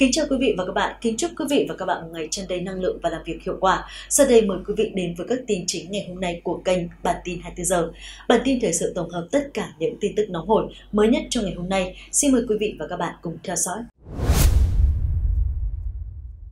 Kính chào quý vị và các bạn, kính chúc quý vị và các bạn một ngày tràn đầy năng lượng và làm việc hiệu quả. Sau đây mời quý vị đến với các tin chính ngày hôm nay của kênh Bản tin 24 giờ. Bản tin thời sự tổng hợp tất cả những tin tức nóng hổi mới nhất trong ngày hôm nay. Xin mời quý vị và các bạn cùng theo dõi.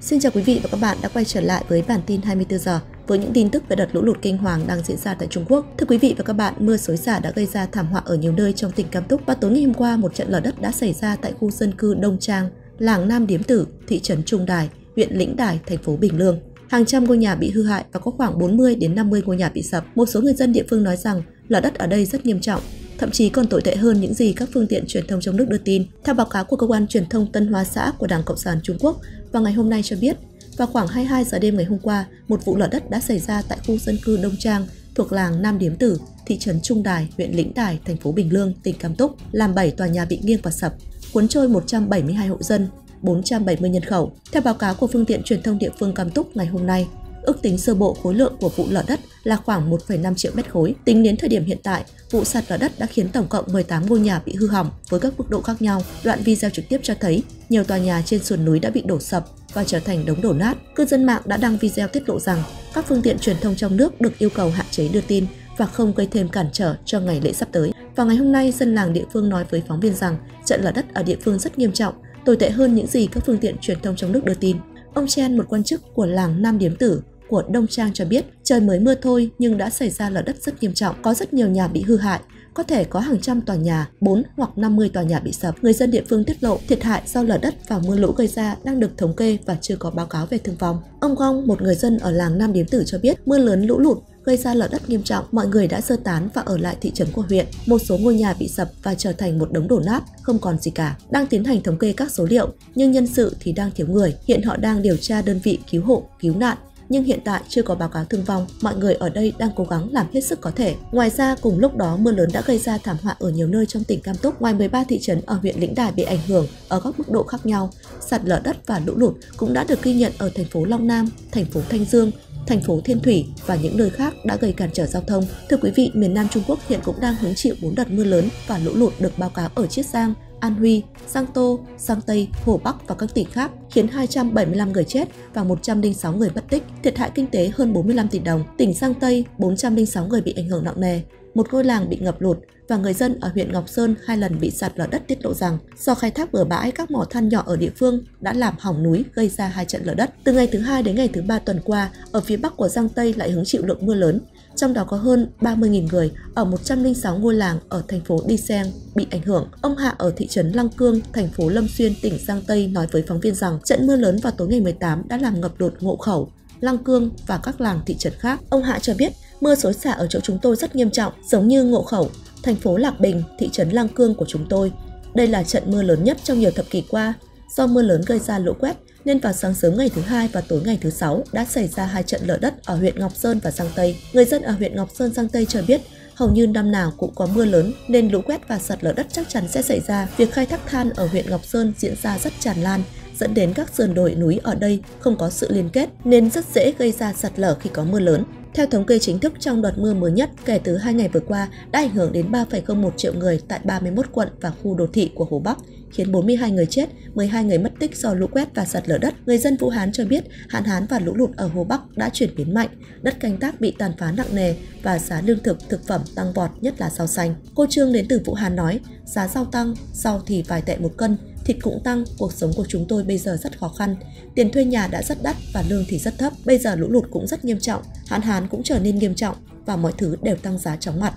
Xin chào quý vị và các bạn đã quay trở lại với Bản tin 24 giờ. Với những tin tức về đợt lũ lụt kinh hoàng đang diễn ra tại Trung Quốc. Thưa quý vị và các bạn, mưa xối xả đã gây ra thảm họa ở nhiều nơi trong tỉnh Cam Túc. Và tối ngày hôm qua, một trận lở đất đã xảy ra tại khu dân cư Đông Trang, làng Nam Điếm Tử, thị trấn Trung Đài, huyện Lĩnh Đài, thành phố Bình Lương. Hàng trăm ngôi nhà bị hư hại và có khoảng 40 đến 50 ngôi nhà bị sập. Một số người dân địa phương nói rằng lở đất ở đây rất nghiêm trọng, thậm chí còn tồi tệ hơn những gì các phương tiện truyền thông trong nước đưa tin. Theo báo cáo của cơ quan truyền thông Tân Hoa Xã của Đảng Cộng sản Trung Quốc vào ngày hôm nay cho biết, vào khoảng 22 giờ đêm ngày hôm qua, một vụ lở đất đã xảy ra tại khu dân cư Đông Trang thuộc làng Nam Điếm Tử, thị trấn Trung Đài, huyện Lĩnh Đài, thành phố Bình Lương, tỉnh Cam Túc, làm 7 tòa nhà bị nghiêng và sập, cuốn trôi 172 hộ dân, 470 nhân khẩu. Theo báo cáo của phương tiện truyền thông địa phương Cam Túc ngày hôm nay, ước tính sơ bộ khối lượng của vụ lở đất là khoảng 1,5 triệu mét khối. Tính đến thời điểm hiện tại, vụ sạt lở đất đã khiến tổng cộng 18 ngôi nhà bị hư hỏng với các mức độ khác nhau. Đoạn video trực tiếp cho thấy nhiều tòa nhà trên sườn núi đã bị đổ sập và trở thành đống đổ nát. Cư dân mạng đã đăng video tiết lộ rằng các phương tiện truyền thông trong nước được yêu cầu hạn chế đưa tin và không gây thêm cản trở cho ngày lễ sắp tới. Vào ngày hôm nay, dân làng địa phương nói với phóng viên rằng trận lở đất ở địa phương rất nghiêm trọng, tồi tệ hơn những gì các phương tiện truyền thông trong nước đưa tin. Ông Chen, một quan chức của làng Nam Điếm Tử của Đông Trang cho biết, trời mới mưa thôi nhưng đã xảy ra lở đất rất nghiêm trọng, có rất nhiều nhà bị hư hại, có thể có hàng trăm tòa nhà, 4 hoặc 50 tòa nhà bị sập. Người dân địa phương tiết lộ thiệt hại do lở đất và mưa lũ gây ra đang được thống kê và chưa có báo cáo về thương vong. Ông Gong, một người dân ở làng Nam Điếm Tử cho biết, mưa lớn lũ lụt gây ra lở đất nghiêm trọng, mọi người đã sơ tán và ở lại thị trấn của huyện. Một số ngôi nhà bị sập và trở thành một đống đổ nát, không còn gì cả. Đang tiến hành thống kê các số liệu, nhưng nhân sự thì đang thiếu người. Hiện họ đang điều tra đơn vị cứu hộ, cứu nạn, nhưng hiện tại chưa có báo cáo thương vong. Mọi người ở đây đang cố gắng làm hết sức có thể. Ngoài ra, cùng lúc đó mưa lớn đã gây ra thảm họa ở nhiều nơi trong tỉnh Cam Túc. Ngoài 13 thị trấn ở huyện Lĩnh Đài bị ảnh hưởng ở các mức độ khác nhau, sạt lở đất và lũ lụt cũng đã được ghi nhận ở thành phố Long Nam, thành phố Thanh Dương, thành phố Thiên Thủy và những nơi khác đã gây cản trở giao thông. Thưa quý vị, miền Nam Trung Quốc hiện cũng đang hứng chịu 4 đợt mưa lớn và lũ lụt được báo cáo ở Chiết Giang, An Huy, Giang Tô, Giang Tây, Hồ Bắc và các tỉnh khác, khiến 275 người chết và 106 người mất tích, thiệt hại kinh tế hơn 45 tỷ đồng. Tỉnh Giang Tây, 406 người bị ảnh hưởng nặng nề, một ngôi làng bị ngập lụt và người dân ở huyện Ngọc Sơn 2 lần bị sạt lở đất tiết lộ rằng do khai thác bừa bãi các mỏ than nhỏ ở địa phương đã làm hỏng núi, gây ra 2 trận lở đất. Từ ngày thứ Hai đến ngày thứ Ba tuần qua, ở phía Bắc của Giang Tây lại hứng chịu lượng mưa lớn, trong đó có hơn 30.000 người ở 106 ngôi làng ở thành phố Đi Sen bị ảnh hưởng. Ông Hạ ở thị trấn Lăng Cương, thành phố Lâm Xuyên, tỉnh Giang Tây nói với phóng viên rằng trận mưa lớn vào tối ngày 18 đã làm ngập lụt Ngộ Khẩu, Lăng Cương và các làng thị trấn khác. Ông Hạ cho biết, mưa xối xả ở chỗ chúng tôi rất nghiêm trọng, giống như Ngộ Khẩu, thành phố Lạc Bình, thị trấn Lăng Cương của chúng tôi. Đây là trận mưa lớn nhất trong nhiều thập kỷ qua. Do mưa lớn gây ra lũ quét, nên vào sáng sớm ngày thứ Hai và tối ngày thứ Sáu đã xảy ra 2 trận lở đất ở huyện Ngọc Sơn và Giang Tây. Người dân ở huyện Ngọc Sơn, Giang Tây cho biết, hầu như năm nào cũng có mưa lớn nên lũ quét và sạt lở đất chắc chắn sẽ xảy ra. Việc khai thác than ở huyện Ngọc Sơn diễn ra rất tràn lan, dẫn đến các sườn đồi núi ở đây không có sự liên kết nên rất dễ gây ra sạt lở khi có mưa lớn. Theo thống kê chính thức, trong đợt mưa mới nhất kể từ 2 ngày vừa qua đã ảnh hưởng đến 3,01 triệu người tại 31 quận và khu đô thị của Hồ Bắc, khiến 42 người chết, 12 người mất tích do lũ quét và sạt lở đất. Người dân Vũ Hán cho biết, hạn hán và lũ lụt ở Hồ Bắc đã chuyển biến mạnh, đất canh tác bị tàn phá nặng nề và giá lương thực, thực phẩm tăng vọt, nhất là rau xanh. Cô Trương đến từ Vũ Hán nói, giá rau tăng, rau thì vài tệ một cân, thịt cũng tăng, cuộc sống của chúng tôi bây giờ rất khó khăn, tiền thuê nhà đã rất đắt và lương thì rất thấp, bây giờ lũ lụt cũng rất nghiêm trọng, hạn hán cũng trở nên nghiêm trọng và mọi thứ đều tăng giá chóng mặt.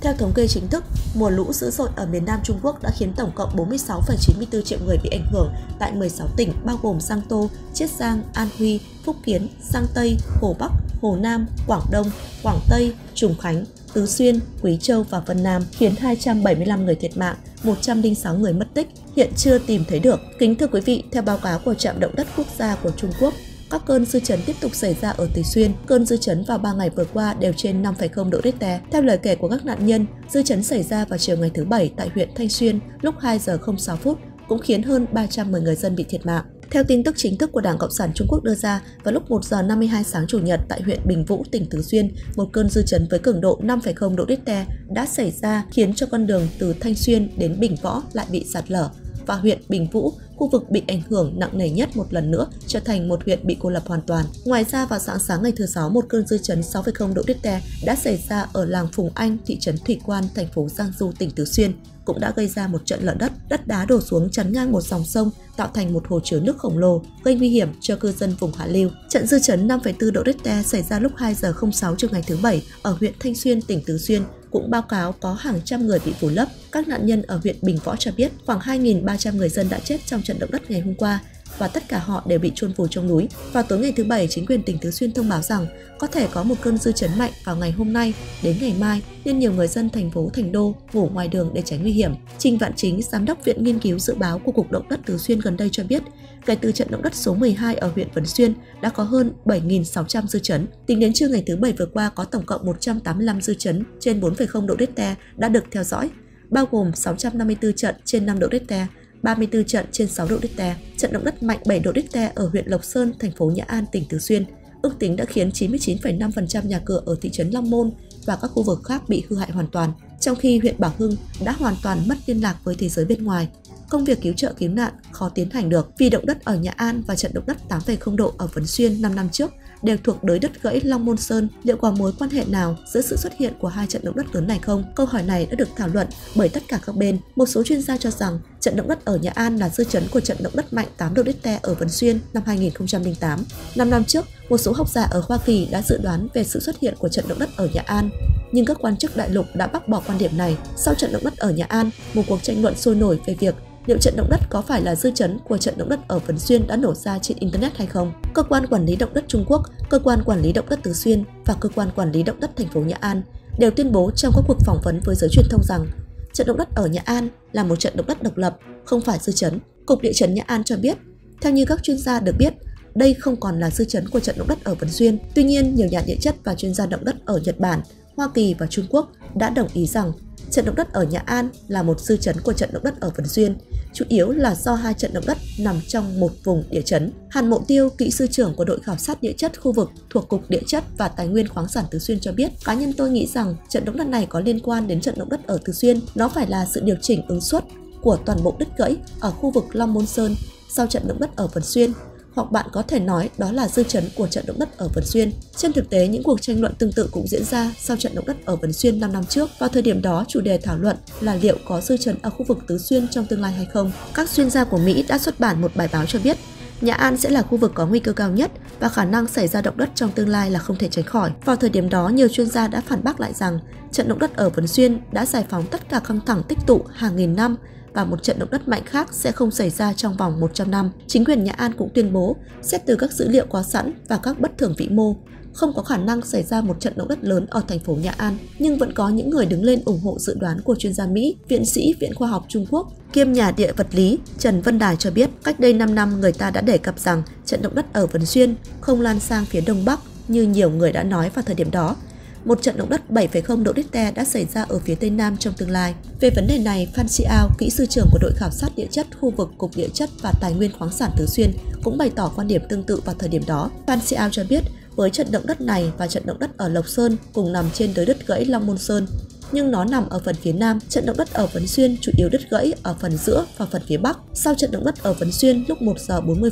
Theo thống kê chính thức, mùa lũ dữ dội ở miền Nam Trung Quốc đã khiến tổng cộng 46,94 triệu người bị ảnh hưởng tại 16 tỉnh bao gồm Giang Tô, Chiết Giang, An Huy, Phúc Kiến, Giang Tây, Hồ Bắc, Hồ Nam, Quảng Đông, Quảng Tây, Trùng Khánh, Tứ Xuyên, Quý Châu và Vân Nam, khiến 275 người thiệt mạng, 106 người mất tích, hiện chưa tìm thấy được. Kính thưa quý vị, theo báo cáo của Trạm Động đất Quốc gia của Trung Quốc, các cơn dư chấn tiếp tục xảy ra ở Tứ Xuyên. Cơn dư chấn vào 3 ngày vừa qua đều trên 5,0 độ Richter. Theo lời kể của các nạn nhân, dư chấn xảy ra vào chiều ngày thứ Bảy tại huyện Thanh Xuyên lúc 2 giờ 06 phút, cũng khiến hơn 310 người dân bị thiệt mạng. Theo tin tức chính thức của Đảng Cộng sản Trung Quốc đưa ra, vào lúc 1 giờ 52 sáng Chủ nhật tại huyện Bình Vũ, tỉnh Tứ Xuyên, một cơn dư chấn với cường độ 5,0 độ Richter đã xảy ra, khiến cho con đường từ Thanh Xuyên đến Bình Võ lại bị sạt lở và huyện Bình Vũ, khu vực bị ảnh hưởng nặng nề nhất một lần nữa trở thành một huyện bị cô lập hoàn toàn. Ngoài ra, vào sáng ngày thứ Sáu, một cơn dư chấn 6,0 độ Richter đã xảy ra ở làng Phùng Anh, thị trấn Thủy Quan, thành phố Giang Du, tỉnh Tứ Xuyên, cũng đã gây ra một trận lở đất, đất đá đổ xuống chắn ngang một dòng sông, tạo thành một hồ chứa nước khổng lồ, gây nguy hiểm cho cư dân vùng hạ lưu. Trận dư chấn 5,4 độ Richter xảy ra lúc 2:06 trưa ngày thứ Bảy ở huyện Thanh Xuyên, tỉnh Tứ Xuyên, cũng báo cáo có hàng trăm người bị vùi lấp. Các nạn nhân ở huyện Bình Võ cho biết khoảng 2.300 người dân đã chết trong trận động đất ngày hôm qua và tất cả họ đều bị chôn vùi trong núi. Vào tối ngày thứ Bảy, chính quyền tỉnh Tứ Xuyên thông báo rằng có thể có một cơn dư chấn mạnh vào ngày hôm nay đến ngày mai, nên nhiều người dân thành phố Thành Đô ngủ ngoài đường để tránh nguy hiểm. Trình Vạn Chính, giám đốc Viện Nghiên cứu Dự báo của Cục Động đất Tứ Xuyên gần đây cho biết, kể từ trận động đất số 12 ở huyện Vân Xuyên đã có hơn 7.600 dư chấn. Tính đến trưa ngày thứ Bảy vừa qua, có tổng cộng 185 dư chấn trên 4,0 độ Richter đã được theo dõi, bao gồm 654 trận trên 5 độ Richter, 34 trận trên 6 độ Richter. Trận động đất mạnh 7 độ Richter ở huyện Lộc Sơn, thành phố Nhã An, tỉnh Tứ Xuyên, ước tính đã khiến 99,5% nhà cửa ở thị trấn Long Môn và các khu vực khác bị hư hại hoàn toàn, trong khi huyện Bảo Hưng đã hoàn toàn mất liên lạc với thế giới bên ngoài. Công việc cứu trợ cứu nạn khó tiến hành được vì động đất ở Nhã An và trận động đất 8,0 độ ở Vân Xuyên 5 năm trước đều thuộc đới đất gãy Long Môn Sơn. Liệu có mối quan hệ nào giữa sự xuất hiện của hai trận động đất lớn này không? Câu hỏi này đã được thảo luận bởi tất cả các bên. Một số chuyên gia cho rằng trận động đất ở Nhã An là dư chấn của trận động đất mạnh 8 độ Richter ở Vân Xuyên năm 2008. 5 năm trước, một số học giả ở Hoa Kỳ đã dự đoán về sự xuất hiện của trận động đất ở Nhã An, nhưng các quan chức đại lục đã bác bỏ quan điểm này. Sau trận động đất ở Nhã An, một cuộc tranh luận sôi nổi về việc liệu trận động đất có phải là dư chấn của trận động đất ở Vân Xuyên đã nổ ra trên Internet hay không. Cơ quan Quản lý Động đất Trung Quốc, Cơ quan Quản lý Động đất Tứ Xuyên và Cơ quan Quản lý Động đất thành phố Nhã An đều tuyên bố trong các cuộc phỏng vấn với giới truyền thông rằng trận động đất ở Nhã An là một trận động đất độc lập, không phải dư chấn. Cục Địa chấn Nhã An cho biết, theo như các chuyên gia được biết, đây không còn là dư chấn của trận động đất ở Vân Xuyên. Tuy nhiên, nhiều nhà địa chất và chuyên gia động đất ở Nhật Bản, Hoa Kỳ và Trung Quốc đã đồng ý rằng trận động đất ở Nhã An là một dư chấn của trận động đất ở Vân Xuyên, chủ yếu là do hai trận động đất nằm trong một vùng địa chấn. Hàn Mộ Tiêu, kỹ sư trưởng của đội khảo sát địa chất khu vực thuộc Cục Địa chất và Tài nguyên khoáng sản Tứ Xuyên cho biết, cá nhân tôi nghĩ rằng trận động đất này có liên quan đến trận động đất ở Tứ Xuyên. Nó phải là sự điều chỉnh ứng suất của toàn bộ đất gãy ở khu vực Long Môn Sơn sau trận động đất ở Vân Xuyên, hoặc bạn có thể nói đó là dư chấn của trận động đất ở Vân Xuyên. Trên thực tế, những cuộc tranh luận tương tự cũng diễn ra sau trận động đất ở Vân Xuyên 5 năm trước. Vào thời điểm đó, chủ đề thảo luận là liệu có dư chấn ở khu vực Tứ Xuyên trong tương lai hay không. Các chuyên gia của Mỹ đã xuất bản một bài báo cho biết Nhã An sẽ là khu vực có nguy cơ cao nhất và khả năng xảy ra động đất trong tương lai là không thể tránh khỏi. Vào thời điểm đó, nhiều chuyên gia đã phản bác lại rằng trận động đất ở Vân Xuyên đã giải phóng tất cả căng thẳng tích tụ hàng nghìn năm và một trận động đất mạnh khác sẽ không xảy ra trong vòng 100 năm. Chính quyền Nhã An cũng tuyên bố, xét từ các dữ liệu có sẵn và các bất thường vĩ mô, không có khả năng xảy ra một trận động đất lớn ở thành phố Nhã An. Nhưng vẫn có những người đứng lên ủng hộ dự đoán của chuyên gia Mỹ. Viện sĩ Viện Khoa học Trung Quốc kiêm nhà địa vật lý Trần Vân Đài cho biết, cách đây 5 năm người ta đã đề cập rằng trận động đất ở Vân Xuyên không lan sang phía Đông Bắc như nhiều người đã nói vào thời điểm đó. Một trận động đất 7,0 độ Richter đã xảy ra ở phía Tây Nam trong tương lai. Về vấn đề này, Phan Xiao, kỹ sư trưởng của đội khảo sát địa chất khu vực Cục Địa chất và Tài nguyên khoáng sản Tứ Xuyên cũng bày tỏ quan điểm tương tự vào thời điểm đó. Phan Xiao cho biết, với trận động đất này và trận động đất ở Lộc Sơn cùng nằm trên đới đất gãy Long Môn Sơn, nhưng nó nằm ở phần phía Nam. Trận động đất ở Vân Xuyên chủ yếu đất gãy ở phần giữa và phần phía Bắc. Sau trận động đất ở Vân Xuyên lúc 1:40,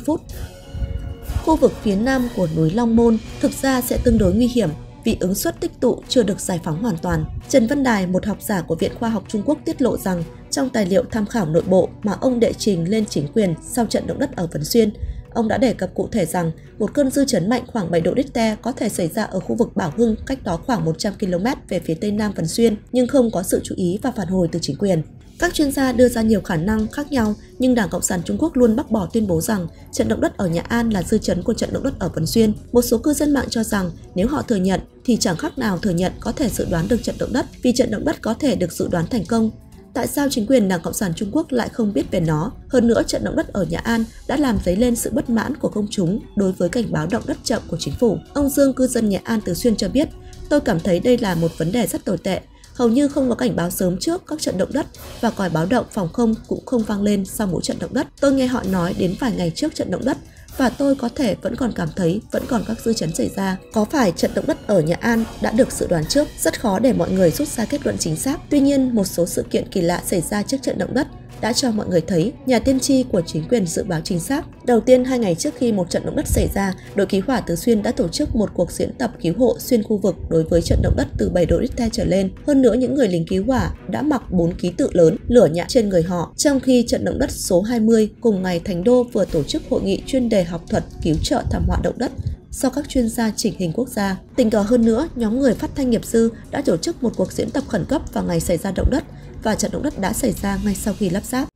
khu vực phía Nam của núi Long Môn thực ra sẽ tương đối nguy hiểm vì ứng suất tích tụ chưa được giải phóng hoàn toàn. Trần Văn Đài, một học giả của Viện Khoa học Trung Quốc tiết lộ rằng trong tài liệu tham khảo nội bộ mà ông đệ trình lên chính quyền sau trận động đất ở Vân Xuyên, ông đã đề cập cụ thể rằng một cơn dư chấn mạnh khoảng 7 độ Richter có thể xảy ra ở khu vực Bảo Hưng, cách đó khoảng 100 km về phía Tây Nam Vân Xuyên, nhưng không có sự chú ý và phản hồi từ chính quyền. Các chuyên gia đưa ra nhiều khả năng khác nhau, nhưng Đảng Cộng sản Trung Quốc luôn bác bỏ tuyên bố rằng trận động đất ở Nhã An là dư chấn của trận động đất ở Vân Xuyên. Một số cư dân mạng cho rằng nếu họ thừa nhận thì chẳng khác nào thừa nhận có thể dự đoán được trận động đất, vì trận động đất có thể được dự đoán thành công. Tại sao chính quyền Đảng Cộng sản Trung Quốc lại không biết về nó? Hơn nữa, trận động đất ở Nhã An đã làm dấy lên sự bất mãn của công chúng đối với cảnh báo động đất chậm của chính phủ. Ông Dương, cư dân Nhã An Tứ Xuyên cho biết, tôi cảm thấy đây là một vấn đề rất tồi tệ. Hầu như không có cảnh báo sớm trước các trận động đất và còi báo động phòng không cũng không vang lên sau mỗi trận động đất. Tôi nghe họ nói đến vài ngày trước trận động đất và tôi có thể vẫn còn cảm thấy vẫn còn các dư chấn xảy ra. Có phải trận động đất ở Nhã An đã được dự đoán trước? Rất khó để mọi người rút ra kết luận chính xác. Tuy nhiên, một số sự kiện kỳ lạ xảy ra trước trận động đất đã cho mọi người thấy nhà tiên tri của chính quyền dự báo chính xác. Đầu tiên, 2 ngày trước khi một trận động đất xảy ra, đội cứu hỏa Tứ Xuyên đã tổ chức một cuộc diễn tập cứu hộ xuyên khu vực đối với trận động đất từ 7 độ Richter trở lên. Hơn nữa, những người lính cứu hỏa đã mặc 4 ký tự lớn lửa nhã trên người họ. Trong khi trận động đất số 20 cùng ngày, Thành Đô vừa tổ chức hội nghị chuyên đề học thuật cứu trợ thảm họa động đất do các chuyên gia chỉnh hình quốc gia. Tình cờ hơn nữa, nhóm người phát thanh nghiệp dư đã tổ chức một cuộc diễn tập khẩn cấp vào ngày xảy ra động đất, và trận động đất đã xảy ra ngay sau khi lắp ráp.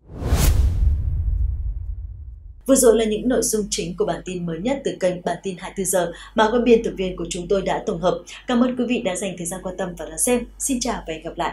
Vừa rồi là những nội dung chính của bản tin mới nhất từ kênh Bản tin 24 giờ mà các biên tập viên của chúng tôi đã tổng hợp. Cảm ơn quý vị đã dành thời gian quan tâm và đón xem. Xin chào và hẹn gặp lại!